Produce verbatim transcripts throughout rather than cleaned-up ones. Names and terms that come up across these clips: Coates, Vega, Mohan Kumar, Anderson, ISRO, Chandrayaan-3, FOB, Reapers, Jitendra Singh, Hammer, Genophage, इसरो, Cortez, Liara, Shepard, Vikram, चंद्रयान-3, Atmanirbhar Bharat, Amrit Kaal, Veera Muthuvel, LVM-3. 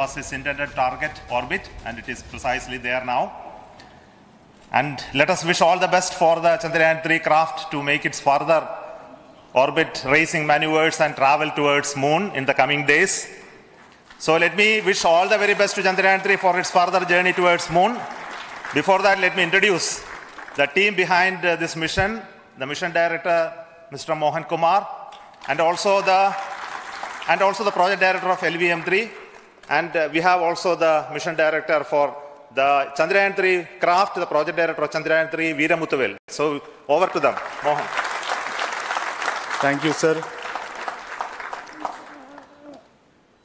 was its intended target orbit, and it is precisely there now. And let us wish all the best for the Chandrayaan three craft to make its further orbit racing maneuvers and travel towards moon in the coming days. So let me wish all the very best to Chandrayaan three for its further journey towards moon. Before that, let me introduce the team behind uh, this mission, the mission director, Mister Mohan Kumar, and also the, and also the project director of L V M three. And uh, we have also the mission director for the Chandrayaan three craft, the project director of Chandrayaan three, Veera Muthuvel. So over to them, Mohan. Thank you, sir.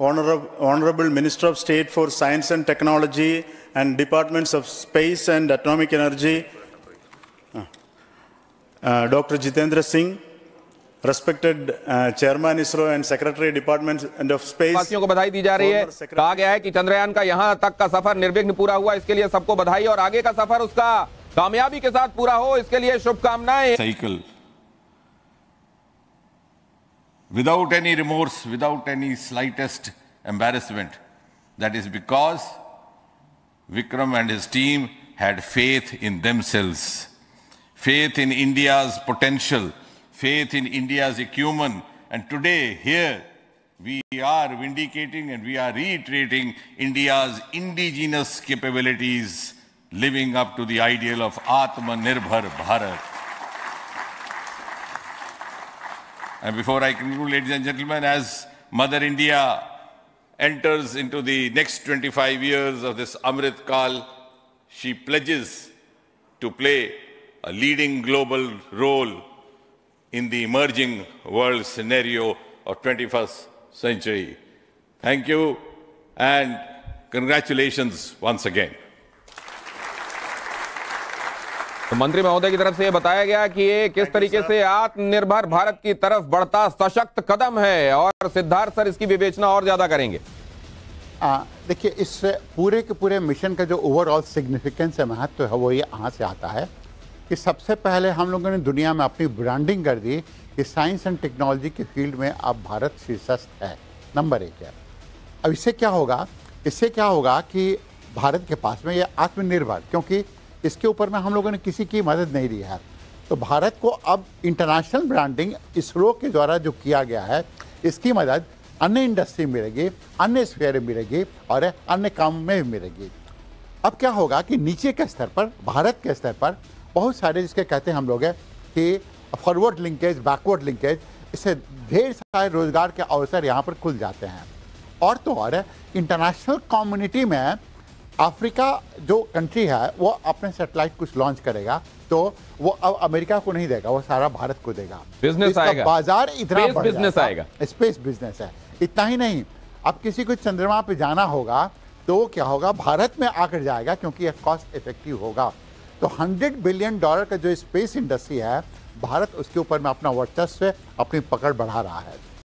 Honorable, Honorable Minister of State for Science and Technology and Departments of Space and Atomic Energy, uh, Doctor Jitendra Singh, respected uh, Chairman ISRO and Secretary Department and of Space. साथियों को बधाई दी जा रही है। कहा गया है कि चंद्रयान का यहाँ तक का सफर निर्विघ्न पूरा हुआ, इसके लिए सबको बधाई और आगे का सफर उसका कामयाबी के साथ पूरा हो, इसके लिए शुभकामनाएं। Cycle. Without any remorse, without any slightest embarrassment. That is because Vikram and his team had faith in themselves, faith in India's potential, faith in India's acumen, and today here we are vindicating and we are reiterating India's indigenous capabilities, living up to the ideal of Atmanirbhar Bharat. And before I conclude, ladies and gentlemen, as Mother India enters into the next twenty-five years of this Amrit Kaal, she pledges to play a leading global role in the emerging world scenario of twenty-first century. Thank you and congratulations once again. तो मंत्री महोदय की तरफ से बताया गया कि ये किस तरीके से आत्मनिर्भर भारत की तरफ बढ़ता सशक्त कदम है, और सिद्धार्थ सर इसकी विवेचना और ज्यादा करेंगे। देखिए, इस पूरे के पूरे मिशन का जो ओवरऑल सिग्निफिकेंस है, महत्व है, वो ये यहाँ से आता है कि सबसे पहले हम लोगों ने दुनिया में अपनी ब्रांडिंग कर दी कि साइंस एंड टेक्नोलॉजी के फील्ड में अब भारत शीर्षस्थ है, नंबर एक है। अब इससे क्या होगा, इससे क्या होगा कि भारत के पास में ये आत्मनिर्भर, क्योंकि इसके ऊपर में हम लोगों ने किसी की मदद नहीं दी है, तो भारत को अब इंटरनेशनल ब्रांडिंग इसरो के द्वारा जो किया गया है, इसकी मदद अन्य इंडस्ट्री मिलेगी, अन्य स्फेयर मिलेगी और अन्य काम में मिलेगी। अब क्या होगा कि नीचे के स्तर पर, भारत के स्तर पर बहुत सारे जिसके कहते हैं हम लोग है कि फॉरवर्ड लिंकेज, बैकवर्ड लिंकेज, इससे ढेर सारे रोजगार के अवसर यहाँ पर खुल जाते हैं। और तो और इंटरनेशनल कम्युनिटी में अफ्रीका जो कंट्री है वो अपने सैटेलाइट कुछ लॉन्च करेगा तो वो अब अमेरिका को नहीं देगा, वो सारा भारत को देगा। बिजनेस आएगा, बाजार इतना बढ़ जाएगा, स्पेस बिजनेस है। इतना ही नहीं, अब किसी को चंद्रमा पे जाना होगा तो वो क्या होगा, भारत में आकर जाएगा क्योंकि ये कॉस्ट इफेक्टिव होगा। तो हंड्रेड बिलियन डॉलर का जो स्पेस इंडस्ट्री है, भारत उसके ऊपर में अपना वर्चस्व, अपनी पकड़ बढ़ा रहा है।